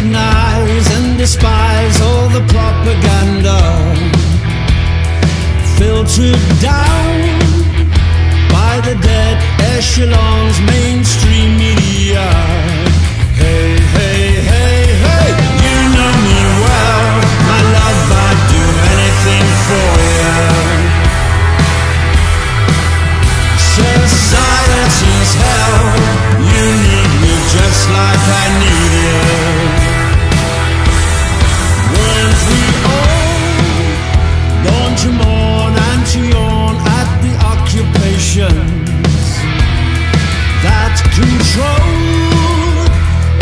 recognize and despise all the propaganda filtered down by the dead echelons, mainstream media. Hey, hey, hey, hey, you know me well, my love, I'd do anything for you. Society's hell, you need me just like I need you. Weren't we all born to mourn and to yawn at the occupations that control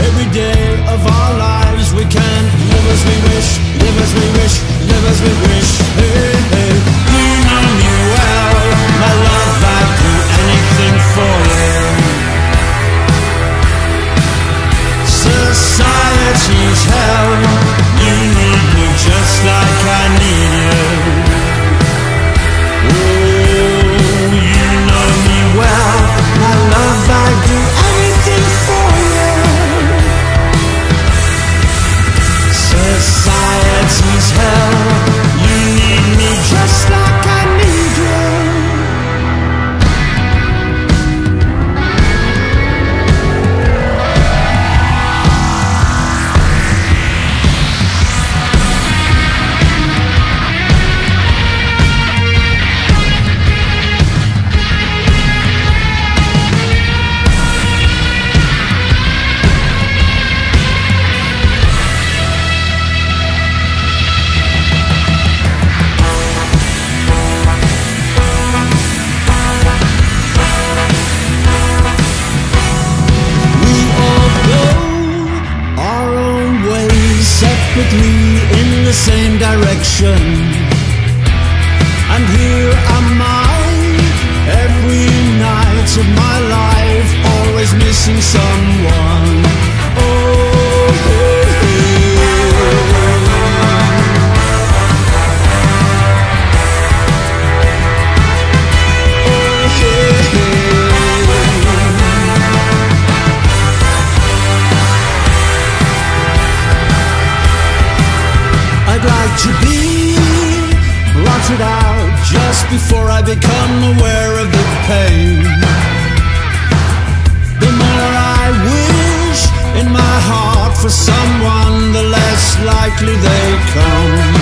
every day of our lives? We can live as we wish, live as we wish, live as we wish. Hey, hey. You know me well, my love, I'd do anything for you. Society's hell, you need me just like I need you. Oh, you know me well, my love, I'd do anything for you. Society's hell, you need me just like I need you. In the same direction, and here am I every night of my life, always missing someone. Oh, to be rotted out just before I become aware of the pain. The more I wish in my heart for someone, the less likely they come.